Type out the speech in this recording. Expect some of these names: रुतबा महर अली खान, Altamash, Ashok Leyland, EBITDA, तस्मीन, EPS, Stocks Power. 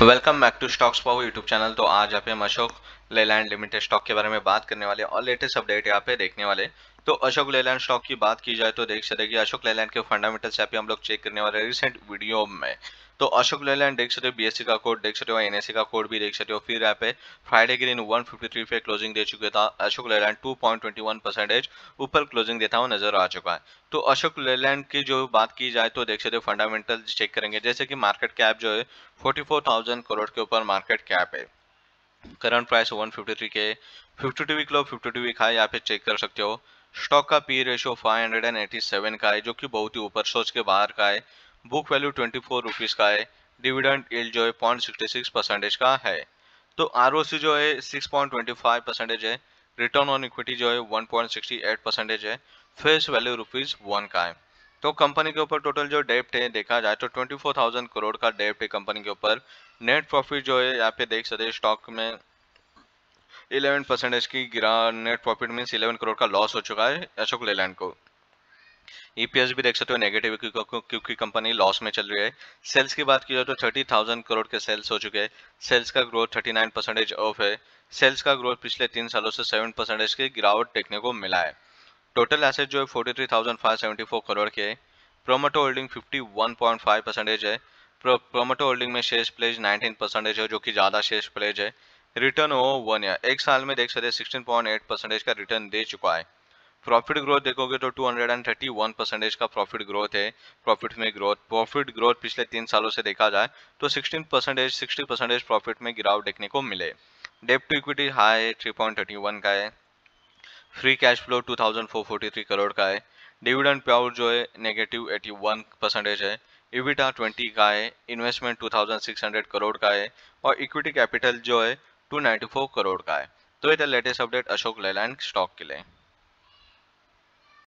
Welcome back to stocks power YouTube channel. तो आज यहाँ पे हम अशोक लेलैंड लिमिटेड स्टॉक के बारे में बात करने वाले और लेटेस्ट अपडेट यहाँ पे देखने वाले। तो अशोक लेलैंड स्टॉक की बात की जाए तो देख सकते हैं कि अशोक लेलैंड के फंडामेंटल्स यहाँ पे हम लोग चेक करने वाले रिसेंट वीडियो में। तो अशोक लेलैंड देख सकते हो, BSC का कोड देख सकते हो, NSC का कोड भी देख सकते हो। फिर यहाँ पे फ्राइडे के दिन 153 पे क्लोजिंग दे चुके था अशोक लेलैंड, 2.21% ऊपर क्लोजिंग देता हुआ नजर आ चुका है। तो अशोक लेलैंड की जो बात की जाए तो देख सकते हो फंडामेंटल चेक करेंगे, जैसे कि मार्केट कैप जो है 44,000 करोड़ के ऊपर मार्केट कैप है। करंट प्राइस 153 के 52 वीक लो 52 वीक हाई यहाँ पे चेक कर सकते हो। स्टॉक का पी रेशो 587 का है जो कि बहुत ही ऊपर सोच के बाहर का है। बुक वैल्यू 24 रुपीज़ का है। डिविडेंड यील्ड जो है 0.66% का है। तो आरओसी जो है 6.25% है। रिटर्न ऑन इक्विटी जो है 1.68% है। फेस वैल्यू ₹1 का है। तो कंपनी के ऊपर टोटल जो डेप्ट है देखा जाए तो 24,000 करोड़ का डेप्ट है कंपनी के ऊपर। नेट प्रॉफिट जो है यहाँ पे देख सकते हैं स्टॉक में 11% की गिरा नेट प्रॉफिट मीन्स 11 करोड़ का लॉस हो चुका है अशोक लेलैंड को। EPS भी देख सकते हो नेगेटिव क्योंकि कंपनी लॉस में चल रही है। सेल्स की बात की जाए तो 30,000 करोड़ के सेल्स हो चुके हैं। सेल्स का ग्रोथ 39% ऑफ है। सेल्स का ग्रोथ पिछले 3 सालों से 7% की गिरावट देखने को मिला है। टोटल एसेट जो है 43,574 करोड़ के है। प्रोमोटो होल्डिंग 51.5% है। प्रोमोटो होल्डिंग में शेयर प्लेज 19% है जो कि ज़्यादा शेयर प्लेज है। रिटर्न हो 1 ईयर, एक साल में देख सकते 16.8% का रिटर्न दे चुका है। प्रॉफिट ग्रोथ देखोगे तो 231% का प्रॉफिट ग्रोथ है। प्रॉफिट ग्रोथ पिछले 3 सालों से देखा जाए तो 60% प्रॉफिट में गिरावट देखने को मिले। डेप्ट टू इक्विटी हाई 3.31 का है। फ्री कैश फ्लो 2,443 करोड़ का है। डिविडेंड पेआउट जो है नेगेटिव 81% है। EBITDA 20 का है। इन्वेस्टमेंट 2,600 करोड़ का है और इक्विटी कैपिटल जो है 294 करोड़ का है। तो ये था latest update Ashok Leyland stock के लिए।